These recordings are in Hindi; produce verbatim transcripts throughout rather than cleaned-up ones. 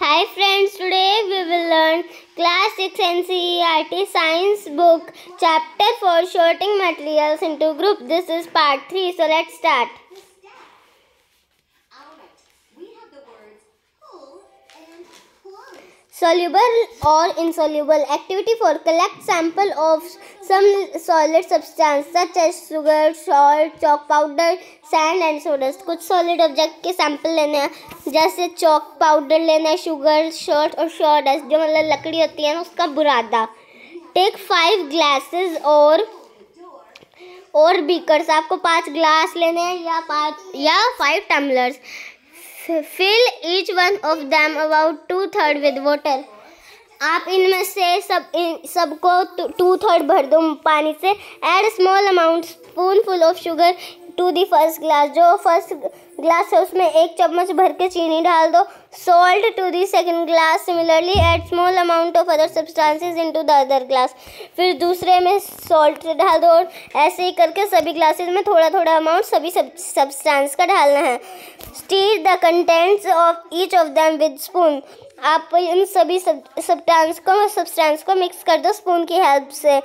Hi friends, today we will learn class six N C E R T science book chapter four sorting materials into group. This is part three, so let's start. Soluble or insoluble activity for collect sample of some solid substance such as sugar, salt, chalk powder, sand and soda dust. कुछ solid object के sample लेने हैं, जैसे chalk powder लेना है, sugar, salt और soda dust जो मतलब लकड़ी होती है ना उसका बुरादा. Take five glasses और और beakers. आपको पाँच glass लेने हैं या पाँच या five tumblers. Fill each one of them about two third with water. आप इनमें से सब इन सबको two third भर दो पानी से. Add small amount spoonful of sugar to the first glass. जो first glass है उसमें एक चम्मच भर के चीनी डाल दो. Salt to the second glass. Similarly add small amount of other substances into the other glass. फिर दूसरे में salt डाल दो और ऐसे ही करके सभी glasses में थोड़ा थोड़ा amount सभी substance का डालना है. Stir the contents of each of them with spoon. आप इन सभी substance को substance को mix कर दो spoon की help से.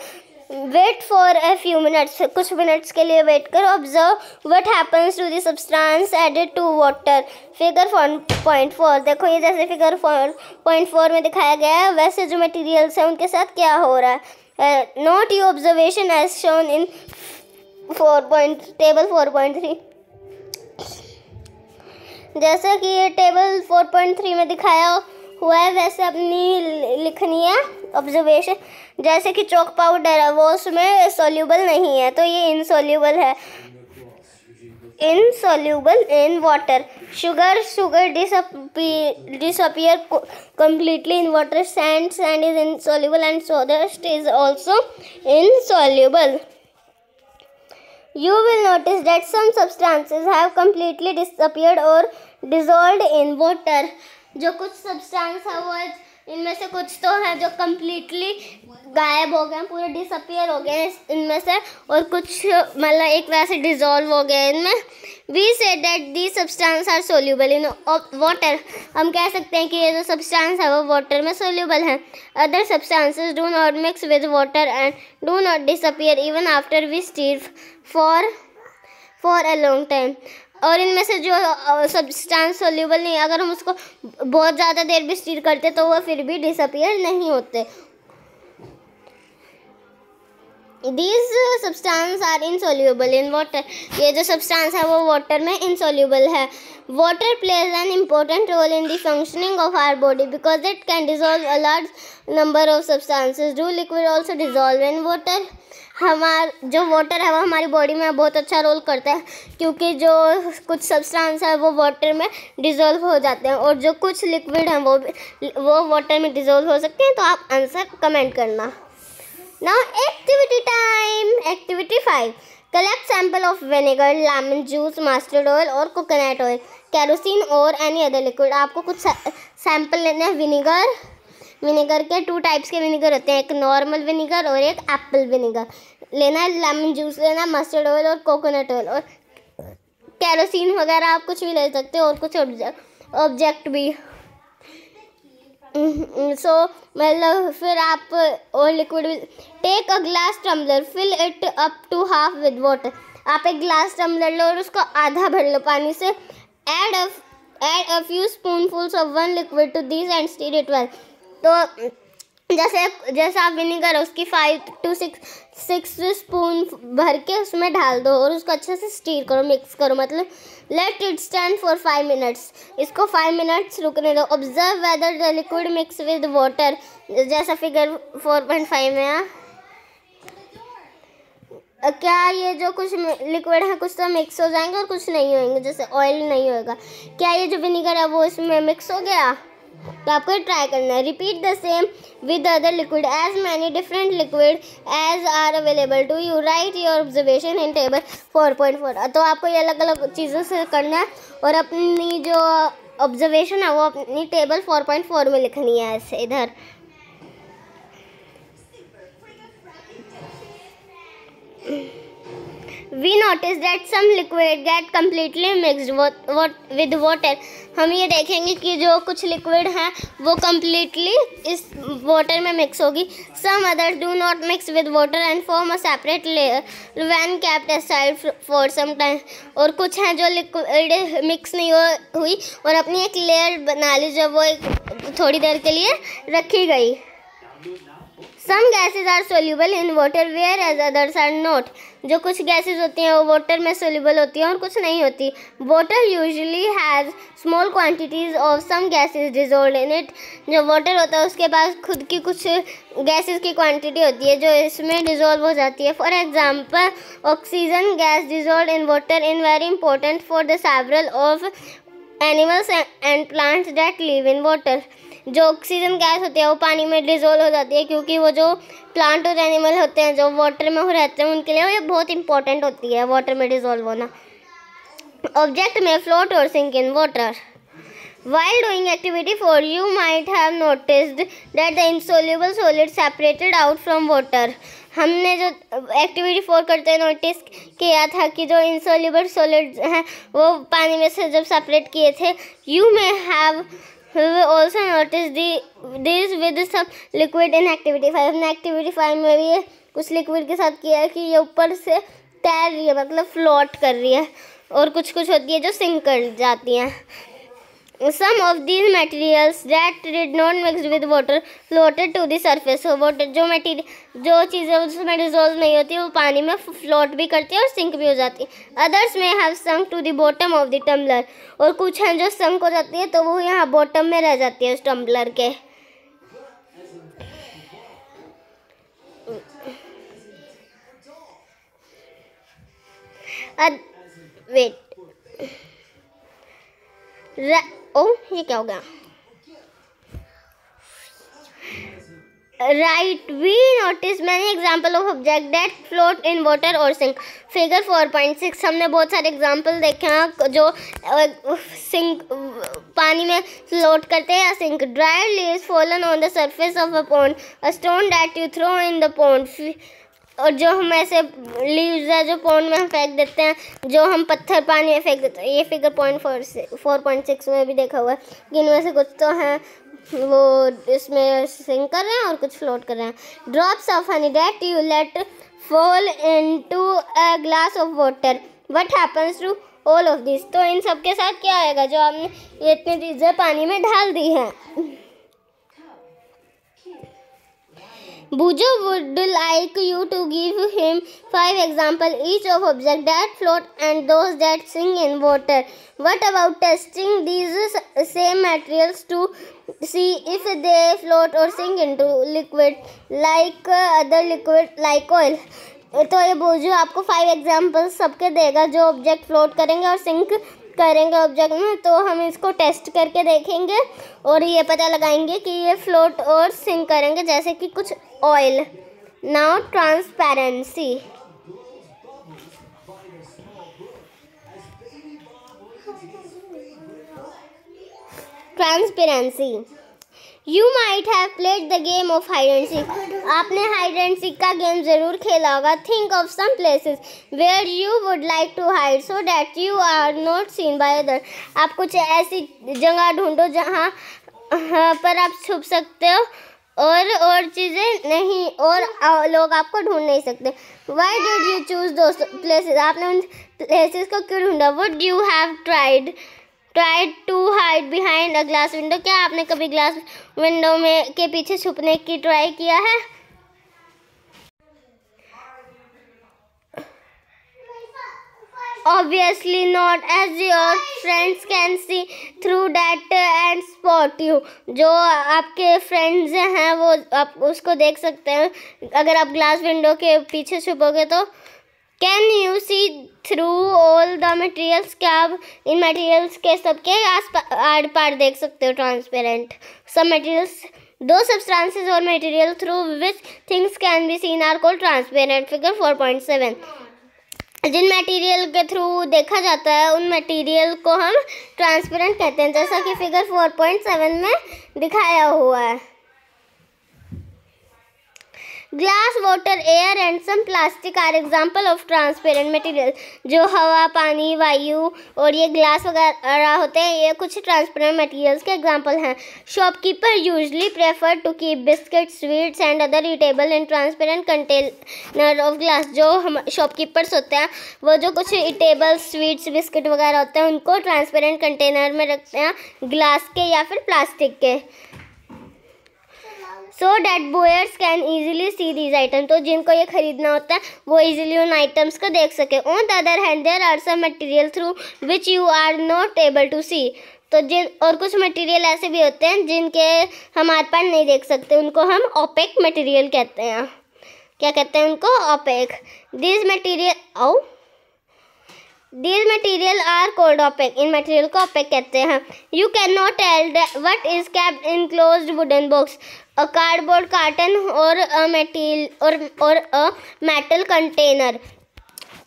Wait for a few minutes. कुछ minutes के लिए wait करो. Observe what happens to the substance added to water. Figure four point four. देखो ये जैसे figure four point four में दिखाया गया है वैसे जो materials हैं उनके साथ क्या हो रहा है. Note your observation as shown in table four point three. जैसा कि ये टेबल four point three में दिखाया हुआ है वैसे अपनी लिखनी है ऑब्जर्वेशन. जैसे कि चॉक पाउडर है वो उसमें सोल्यूबल नहीं है तो ये इनसोल्यूबल है. Insoluble in water. Sugar sugar disappear completely in water. Sand sand is insoluble and soda dust is also insoluble. You will notice that some substances have completely disappeared or dissolved in water. जो कुछ substance है वो इनमें से कुछ तो हैं जो completely गायब हो गए, पूरे disappear हो गए इनमें से और कुछ मतलब एक तरह से dissolve हो गए इनमें. We say that these substances are soluble in water. हम कह सकते हैं कि ये जो substance है वो water में soluble हैं. Other substances do not mix with water and do not disappear even after we stir for for a long time. और इनमें से जो सब्सटेंस सोल्यूबल नहीं अगर हम उसको बहुत ज़्यादा देर भी स्टीर करते तो वह फिर भी डिसअपियर नहीं होते. These substances are insoluble in water. ये जो substance है वो water में insoluble है. Water plays an important role in the functioning of our body because it can dissolve a large number of substances. Do liquid also dissolve in water? हमार जो water है वो हमारी body में बहुत अच्छा role करता है क्योंकि जो कुछ substance है वो water में dissolve हो जाते हैं और जो कुछ liquid हैं वो वो water में dissolve हो सकते हैं. तो आप answer comment करना. Now activity time. Activity five. Collect sample of vinegar, lemon juice, mustard oil और coconut oil, kerosene और any other liquid. आपको कुछ sample लेना है. vinegar vinegar के two types के vinegar होते हैं, एक normal vinegar और एक apple vinegar लेना है. lemon juice लेना, mustard oil और coconut oil और kerosene वगैरह आप कुछ भी ले सकते हो और कुछ object भी. सो मतलब फिर आप और liquid. Take a glass tumbler fill it up to half with water. आप एक ग्लास टम्बलर लो और उसको आधा भर लो पानी से. Add add a few spoonfuls of one liquid to this and stir it well. तो जैसे जैसे आप विनेगर उसकी five to six six spoon भर के उसमें डाल दो और उसको अच्छे से स्टीर करो, मिक्स करो. मतलब let it stand for five minutes. इसको फाइव मिनट्स रुकने दो. Observe whether the liquid mix with water. जैसा फिगर फोर पॉइंट फाइव में है क्या ये जो कुछ लिक्विड है कुछ तो मिक्स हो जाएंगे और कुछ नहीं होंगे. जैसे ऑयल नहीं होगा. क्या ये जो विनेगर है वो इसमें मिक्स हो गया? तो आपको ट्राई करना है. Repeat the same with other liquid as many different liquid as are available to you. Right your observation in table four point four. तो आपको ये अलग अलग चीज़ों से करना है और अपनी जो ऑब्जर्वेशन है वो अपनी टेबल फोर पॉइंट फोर में लिखनी है. ऐसे इधर we notice that some liquid get completely mixed with water. हम ये देखेंगे कि जो कुछ लिक्विड हैं वो कम्प्लीटली इस वाटर में मिक्स होगी। Some others do not mix with water and form a separate layer when kept aside for some time. और कुछ हैं जो लिक्विड मिक्स नहीं हो हुई और अपनी एक लेयर बना ली जब वो एक थोड़ी देर के लिए रखी गई। Some gases are soluble in water whereas others are not. जो कुछ गैसेज होती हैं वो वाटर में सोल्यूबल होती हैं और कुछ नहीं होती। Water usually has small quantities of some gases dissolved in it. जो वाटर होता है उसके पास खुद की कुछ गैसेज की क्वांटिटी होती है जो इसमें डिजोल्व हो जाती है। For example oxygen gas dissolved in water in very important for the several of animals and plants that live in water. जो ऑक्सीजन गैस होती है वो पानी में डिजोल्व हो जाती है क्योंकि वो जो प्लांट और एनिमल होते हैं जो वाटर में रहते हैं उनके लिए वो ये बहुत इंपॉर्टेंट होती है वाटर में डिजोल्व होना। ऑब्जेक्ट में फ्लोट और sink in water. While doing activity four, you might have noticed that the insoluble solid separated out from water. हमने जो एक्टिविटी फोर करते हुए नोटिस किया था कि जो इंसोल्यूबल सॉलिड्स हैं वो पानी में से जब सेपरेट किए थे। You may have also noticed the this with some liquid in activity five। हमने एक्टिविटी फाइव में भी कुछ लिक्विड के साथ किया है कि ये ऊपर से तैर रही है, मतलब फ्लोट कर रही है, और कुछ कुछ होती है जो सिंक कर जाती हैं। Some of these materials that did not mix with water floated to the surface. Water जो मटेरियल जो चीज़ें उसमें डिजोल्व नहीं होती वो पानी में फ्लोट भी करती है और सिंक भी हो जाती है। अदर्स में have sunk to the bottom of the tumbler. और कुछ हैं जो संक हो जाती है तो वो यहाँ बॉटम में रह जाती है उस टम्बलर के। वेट र... ओ ये क्या हो गया? Right we notice many example of object that float in water और sink. Figure four point six हमने बहुत सारे एग्जाम्पल देखे हैं जो सिंक पानी में फ्लोट करते हैं या sink. Dried leaves fallen on the surface of a pond a stone that you throw in the pond. और जो हम ऐसे लीव्स है जो पॉन्ड में फेंक देते हैं, जो हम पत्थर पानी में फेंक देते हैं, ये figure point four four point six में भी देखा हुआ है कि इनमें से कुछ तो हैं वो इसमें सिंक कर रहे हैं और कुछ फ्लोट कर रहे हैं। Drops of honey that you let fall into a glass of water what happens to all of this. तो इन सब के साथ क्या आएगा जो आपने ये इतनी चीज़ें पानी में डाल दी हैं। Bujo would like you to give him five examples each of objects that float and those that sink in water. What about testing these same materials to see if they float or sink into liquid like other liquid like oil? तो ये बुजो आपको five examples सबके देगा जो ऑब्जेक्ट फ्लोट करेंगे और सिंक करेंगे ऑब्जेक्ट में। तो हम इसको टेस्ट करके देखेंगे और ये पता लगाएंगे कि ये फ्लोट और सिंक करेंगे, जैसे कि कुछ oil. Now transparency. Transparency you might have played the game of hide and seek. आपने हाइड एंड सीक का गेम जरूर खेला होगा। Think of some places where you would like to hide so that you are not seen by other. आप कुछ ऐसी जगह ढूंढो जहाँ पर आप छुप सकते हो और और चीज़ें नहीं और लोग आपको ढूंढ नहीं सकते। Why did you choose those places? आपने उन प्लेसेस को क्यों ढूंढा? Would you have tried tried to hide behind a glass window. क्या आपने कभी ग्लास विंडो में के पीछे छुपने की ट्राई किया है? Obviously not, as your friends can see through that and spot you. जो आपके फ्रेंड्स हैं वो आप उसको देख सकते हैं अगर आप ग्लास विंडो के पीछे छुपोगे तो। Can you see through all the materials? क्या आप इन मटेरियल्स के सबके आस आर पार देख सकते हो? ट्रांसपेरेंट सब मटेरियल्स दो सब्सटेंसेस और material through which things can be seen are called transparent. Figure four point seven. जिन मटेरियल के थ्रू देखा जाता है उन मटेरियल को हम ट्रांसपेरेंट कहते हैं, जैसा कि फिगर फोर पॉइंट सेवन में दिखाया हुआ है। Glass, water, air and some plastic are example of transparent material. जो हवा, पानी, वायु और ये ग्लास वगैरह होते हैं, ये कुछ ट्रांसपेरेंट मटेरियल्स के एग्जाम्पल हैं। Shopkeeper usually prefer to keep biscuit, sweets and other eatable in transparent container of glass. जो हम शॉपकीपर्स होते हैं वो जो कुछ ईटेबल्स, स्वीट्स, बिस्किट वगैरह होते हैं उनको ट्रांसपेरेंट कंटेनर में रखते हैं, ग्लास के या फिर प्लास्टिक के। So that buyers can easily see these item, तो जिनको ये खरीदना होता है वो इजीली उन आइटम्स को देख सके। On the other hand there are some material through which you are not able to see, तो जिन और कुछ मटेरियल ऐसे भी होते हैं जिनके हम आर पार नहीं देख सकते, उनको हम ओपेक मटेरियल कहते हैं। क्या कहते हैं उनको? Opaque. This material are These material are called opaque. इन मटेरियल को ओपेक कहते हैं। You cannot tell what is kept in closed wooden box, a cardboard carton or a metal or or a metal container.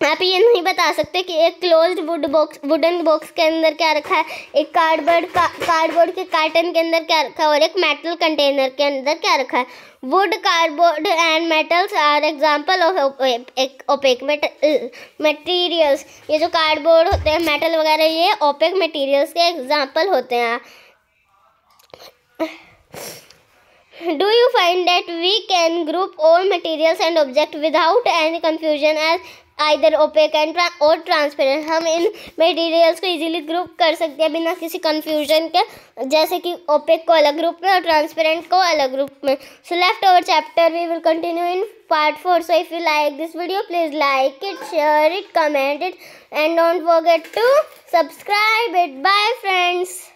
आप ये नहीं बता सकते कि एक closed wood box wooden box के अंदर क्या रखा है, एक कार्डबोर्ड का कार्डबोर्ड के कार्टन के अंदर क्या रखा है और एक मेटल कंटेनर के अंदर क्या रखा है। Wood, cardboard and metals are example of opaque materials. ये जो कार्डबोर्ड होते हैं, मेटल वगैरह, ये ओपेक मटेरियल्स के एग्जांपल होते हैं। Do you find that we can group all materials and object without any confusion as either opaque and tra or transparent? हम इन materials को easily group कर सकते हैं बिना किसी confusion के, जैसे कि opaque को अलग group में और transparent को अलग group में। So leftover chapter we will continue in part four. So if you like this video, please like it, share it, comment it, and don't forget to subscribe it. Bye friends.